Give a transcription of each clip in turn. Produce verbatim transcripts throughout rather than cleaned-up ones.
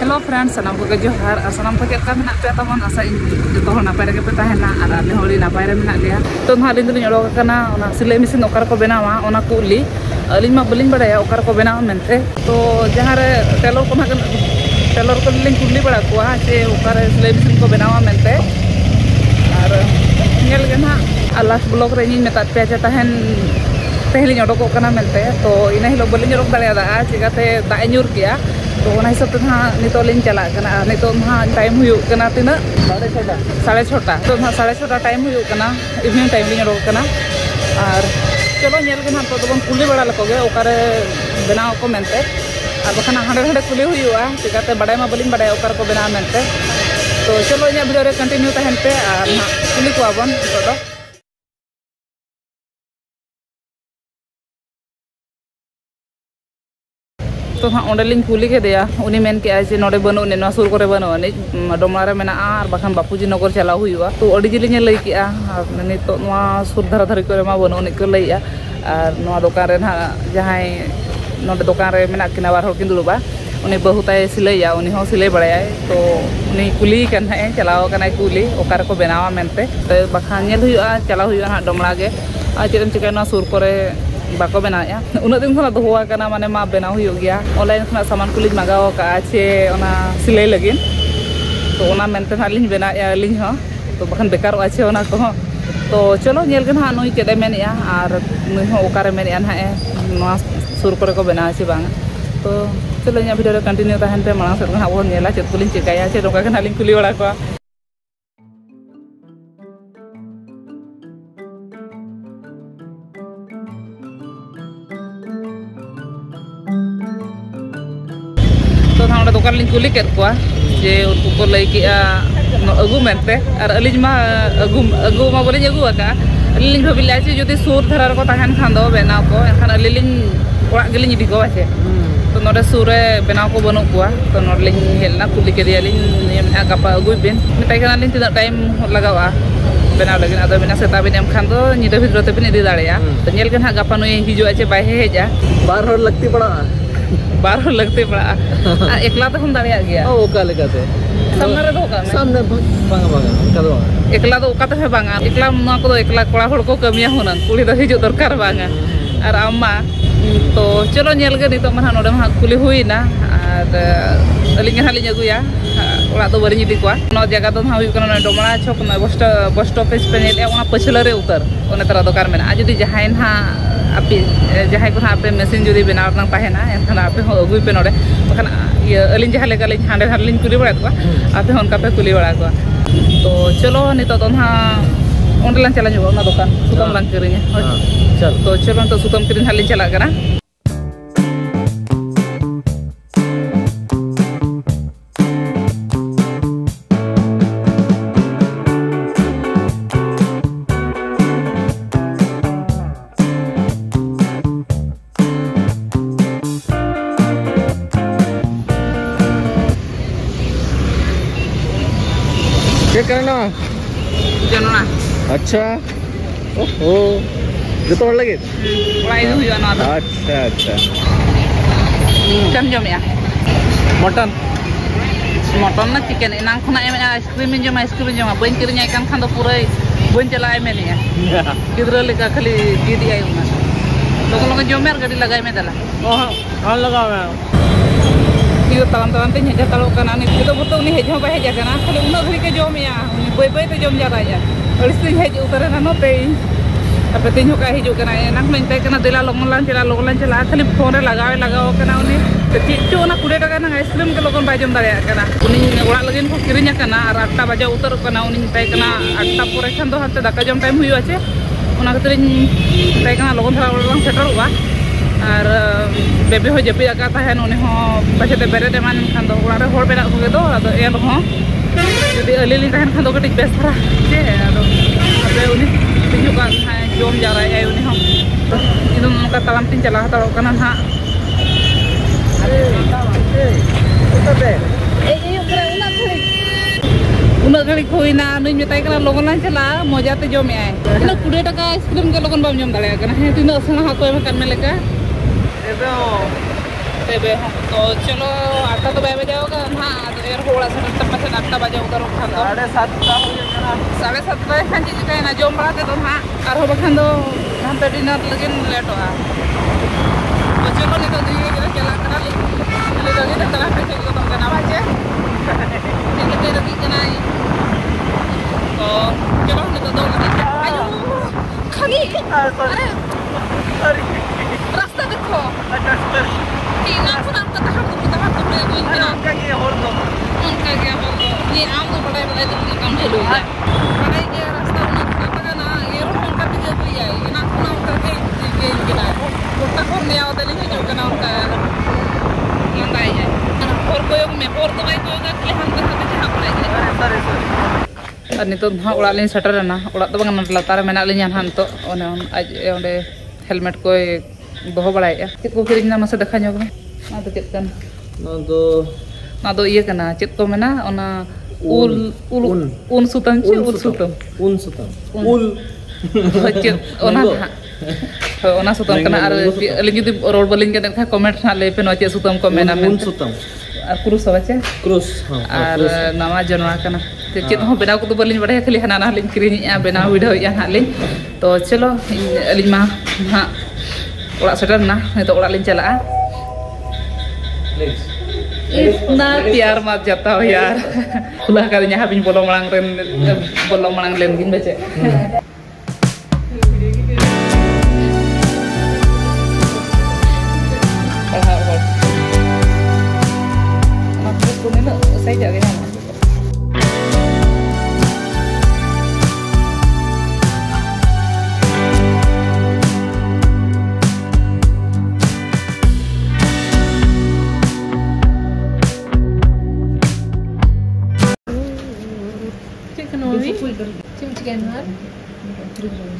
Hello friends सामान को जोहार सामान को चेक मे पे तबन आशा जो नपाय पे आले नपाय मे तो ना अली उड़ोकना सिलाई मेसिन को बनावा को उली अली बाली को बनावा मनते तो जहाँ टेलर को टेलर को कुली बड़ा को जे अकारे सिलाई मेसिन को बनावा मनते और ना लास्ट ब्लॉग रे इन मत पे जे तहन तेहली उड़ोकना मनते तो इन हिल बाली उड़ोक दाड़ा चिकाते दाए ूर के तो हिसाब से ना नितोली चलना नितो ना टाइम होना तीना साढ़े छटा तो ना साढ़े छटा टाइम होना इवनिंग टाइम ली उड़ोकना और चलो नलगे ना तो कुली बड़ा लगे अकारे बनाव को मनते और बखाना हाड़े हाड़े कुली चिकाते बड़ा मा बाली बड़ा को बनावा मनते तो चलो इन भिडियो रे कंटिन्यू तहन पे और ना कुली को बन तो तो हाँ ओंडलिंग कुली के दिया उन्हीं मेन के आज नोडे बनो ने ना सुर करे बनो ने डोमलारे में ना आर बखान बापूजी नगर चला हुआ तो अड़ी जिले ने लई किया ने तो ना सुर धरा धरी करे मा बनो ने को लईया और ना दुकान रे ना जहां नोडे दुकान रे में किना बार होकिन दुलबा उन्हें बहुताय सिलैया उन्हीं हो सिले बड़ाया तो उन्हीं कुली कन है चलाओ कन है कुली ओकार को बनावा मेनते तो बखान नेल हुआ चला हुआ ना डोमला के आज चेम चिका ना सुर करे बाको बनाया उन्हें दिन खना दोहा करना माने माँ बनाव हो गया ऑनलाइन खना सामान को मंगाव का चे ओना सिलाई लगे तो ओना मेनते ना लिंग बनाया लिंग हो तो बखन बेकार अच्छे ओना को तो चलो नेलगे ना नुई केदे मेनिया और नुई हो ओकारे मेनिया ना नवा सुर करे को बनाव से बांग तो चलो इन भिडियो कंटिन्यू तहन पे मांग सर ना वो नेला चेत को लिंग चिकाया चे रोका खना लिंग कुली बड़ा को दुकान लिंग कुली के जे उनको को लई के अगू मनते और अली मा अगू अगू मा बोली अगू का अली लिंग भाभी लाचे जो सुर धरा को तहन खान दो बनाव को एखान अली लिंग ओड़ा के लिंग इदी को आचे तो नोडे सुरे बनाव को बनो को तो नोडे लिंग हेलना कुली के दिया लिंग ने गपा अगू बिन मते खान लिंग तिना टाइम लगावा बनाव लगे आदो बिना सेता बिन एम खान दो निदो भितरो ते बिन इदी दाड़या तो नेल के ना गपा नोय हिजो आचे बाय हेजा बार होर लगती पड़ा बारह लगते बड़ा एकला तो हम दाड़िया गया ओ ओका लगाते सामने रे धोका सामने बांगा बांगा ओका दो एकला तो ओका तो है बांगा एकला ना को एकला कोड़ा होड़ को कमिया होना कुली तो हिजो दरकार बांगा और अम्मा तो चलो नेल गे नितो मन नोडे मा कुली हुईना और अलिंग हालिंग अगुया ओड़ा तो बरिंग इदी कोआ नो जगह तो हाउ कना डोमड़ा छक ना बस्ट बस्ट ऑफिस पे नेले ओना पछला रे उतर ओने तरह दरकार में आज यदि जहां ना आप जहाँ को आप मेसिन जुदी बनाव तहना एन आप अगुई पे नोड़े बखान अली जहाँ हाँ हाली कुली बड़ा को आप पे कुली बड़ा को तो चलो नित तो ना अंडे चला दुकान सूतम लांग किरिंगे तो चलो नित सूतम किरिंग हाली चलना जनोना अच्छा ओहो जो तो लगे पढ़ाई हो जाना अच्छा अच्छा चिकन जमया मटन मटन ना चिकन इनां खना एम आइसक्रीम जम आइसक्रीम जम बन किरिया कान खान तो पूरा बन चलाए में लिया किदरे लेका खाली दी दी आई उना लोग लोग जमर गाड़ी लगाए में दला ओ हां लगावे ये ताम ताम ते हेजा तालो कना ने तो बतो ने हेजा बा हेजा कना खाली उना घरी के जमया बई बई ते जम जाराया अड़सी हेज उतरे ना नोते अपे तीन होका हिजो कना ना मनते कना दिला लोगन लान चला लोगन लान चला खाली फोन रे लगावे लगाओ कना उनी ते चिट्टो ना कुड़े टका ना आइसक्रीम के लोगन बाय जम दाया कना उनी ओड़ा लगन को किरिया कना और आठटा बजे उतर कना उनी ते कना आठटा पुरे खान दो हते दाका जम टाइम हुयो आचे ओना खतिर ते कना लोगन थरा ओड़ा लान सेटरवा और बेबी हो जपी आका तहन उनी हो बचते बेरे दे मान खान दो ओड़ा रे होड़ बेरा को दो आदो एन हो जदि अली ली तहन खान दो कटिक बेसरा जे आदो अबे उनी तीन का खाए जोम जा रहा है उनी हम इदम का तालाम तीन चला हता कना ना अरे उतबे ए ए उतरा उना खड़ी उना खड़ी कोइना नुई मेताई कना लोगन चला मजा ते जोम आए इतना बीस टका आइसक्रीम के लोगन बाम जोम दाड़े कना हे तीन असना हाको में करने लगा तो हुए हैं। तो चलो आता तो बजे होगा, हाँ यार थोड़ा सा तब पसंद आता बजे होगा खान तो साढ़े सात साढ़े सात बजे खान चीज का जम बड़ा तो हाँ और बखान दो हम तो डिनर लगे लेट होगा। तो चलो निकल दिए चला चला रास्ता देखो तीन आम आम का तहर तो तहर तो मैं कोई ना उनका क्या होल दो उनका क्या होल दो ये आम को बड़ा बड़ा तो कम है लोग बड़ा ये रास्ता उनका पता ना ये रोड उनका भी जब भी आई ये ना उनका उनका के के गिला उनका और नहीं आता नहीं जो करना उनका उनका है और कोई मैं और तो भाई कोई कि हम तो सब जहां पर है सॉरी सॉरी और नितो ना उड़ा लें सेटर ना उड़ा तो बंगन लतार में ना लें जान हम तो ओने आज ओने हेलमेट को बहुत बड़ा है चेक को फिर ना मसे देखा जोग में ना तो चेक करना ना तो ना तो ये करना चेक को में ना ओना उल उल उन सुतम उल सुतम उन सुतम उल चेक ओना ओना सुतम करना और लेकिन जब रोड बलिंग के देखा कमेंट ना ले पे ना चेक सुतम को में ना उन सुतम क्रूस हो बच्चे क्रूस हां और नवा जनवा करना चेत हो बनाव को तो बलिन बड़े खाली हना ना लिन क्रीन या बनाव वीडियो या हाले। तो चलो अलिन मा हां ओड़ा सेटर ना तो ओड़ा लिन चला प्लीज इतना प्यार मत जाता हो यार खुला कर nya habin bolong malang ren bolong malang len gin bace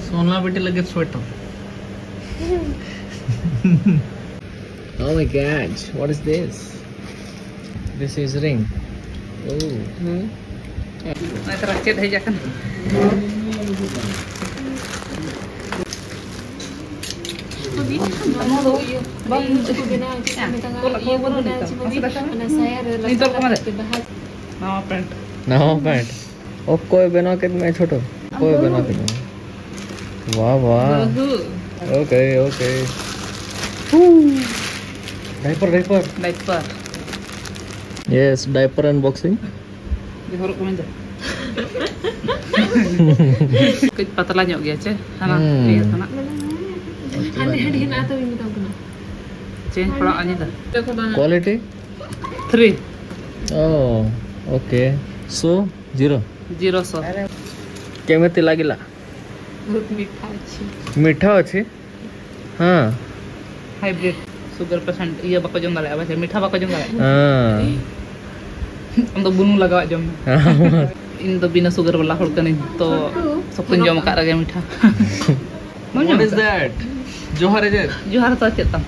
सोना बेटे लगे sweater. Oh my God, what is this? This is ring. Oh. Hmm. मैं तो रखते थे जाकर। हम लोग ये बंद तो बिना ये बनो ना चाहिए। नहीं तो कमाल है। नाव पैंट। नाव पैंट। ओ कोई बना कितना छोटो। कोई बना कितना। वाह वाह okay okay diaper diaper diaper yes diaper unboxing देखो कमें जा कुछ पतला हो गया छे है ना ये था ना हंड हंड ना तो भी तो ना चेंज थोड़ा आनी था quality three oh okay so zero zero so केमती लागिला बहुत मीठा अच्छी मीठा अच्छी हां हाइब्रिड शुगर परसेंट ये बको जोंगा ले आवे मीठा बको जोंगा ले हां हम तो बुनु लगावा जोम इन तो बिना शुगर वाला हड़कने तो सब कुछ जोम का रगे मीठा व्हाट इज दैट जोहार है जोहार तो चेता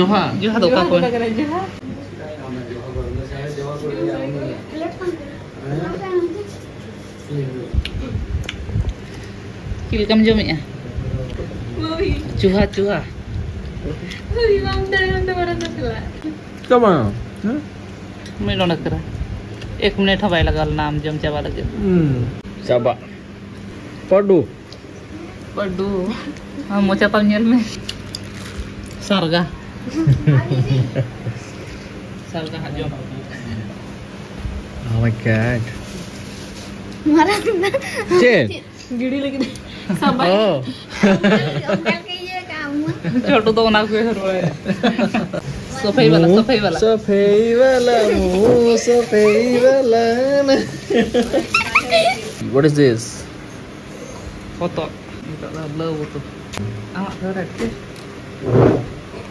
जोहा जोहा तो का कौन किल कम जमे चूहा चूहा कमा मैं लोना करा एक मिनट हवाई लगा नाम जम चाबा लगे चाबा पडू पडू हम मोचा पंजल में सरगा सरगा जो ओह माय गॉड मारा तुमने चेन गिड़ी लगी सब ये काम छोटू तो ना कोई रोए सफाई वाला सफाई वाला सफाई वाला मुंह सफाई वाला व्हाट इज दिस फोटो इतना लव फोटो आ फेवरेट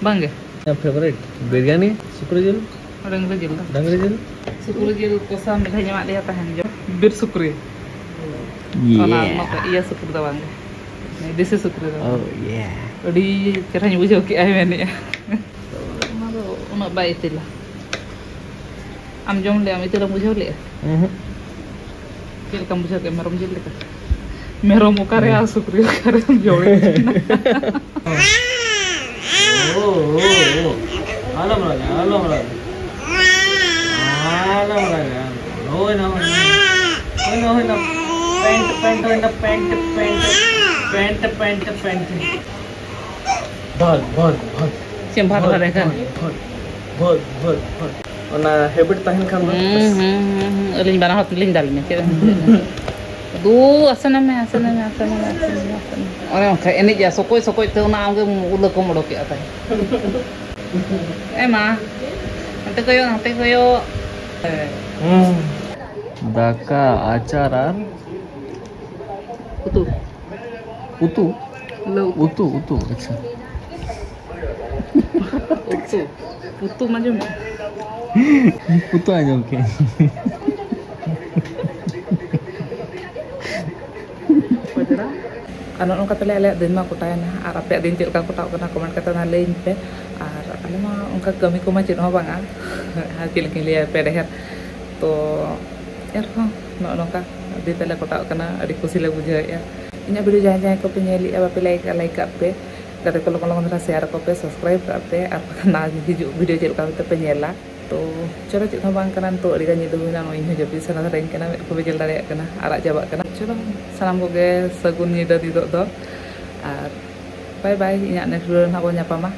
बंगे या फेवरेट बिरयानी सुकरी जेल डंगरे जेल डंगरे जेल सुकरी जेल कोसा मिठाई जमा लिया था हम जो बिर सुकरी ये सुक्र दवा नहीं दिस इज सुक्र ओह या अडी चेहरा बुझो कि आई मैंने मारो उन बाय तिला हम जोम ले हम तिला बुझो ले हम्म केल कम बुझो के मरम जिल का मेरो मुका रे सुक्र कर जोड़े ओ ओ आलम लगे आलम लगे आलम लगे होय ना होय ना होय ना पेंट पेंट होय ना paint paint paint paint paint भर भर भर सेम भर भर देखा भर भर भर भर ओना हैबिट तहन खान हम अलिन बना हाथ लिन डाल में के दो आसन में आसन में आसन में आसन और ओके एने जा सकोय सकोय तो ना आगे उल को मोड़ के आता है Emma, nanti koyo, nanti koyo. Daka acara utuh, utuh, utuh, utuh, aja. Utuh, utuh macam, utuh aja oke. Kalau orang kata lelak dan mak kutanya, arah pihak dintil kau tahu kena komen kata lain pe. Alam उनका कमी को मचित हो बांगा हाकिल के लिए पेड़हर तो यार को no no का दितला कोटाव करना अड़ी खुशी लग बुझे यार इन्हें वीडियो जाए जाए को पे नेली अब पे लाइक लाइक कर पे करे को लोगों को शेयर को पे सब्सक्राइब कर पे आप ना जो वीडियो चल का तो पे नेला तो चलो चेक हो बांग करन तो अड़ी का निदो ना नो इन जब से ना रेंग करना को बेजल दारे करना आरा जाबा करना चलो सलाम को के सगुन निदा दिदो दो और बाय बाय इन्हें नेक्स्ट वीडियो ना को न्यापा मा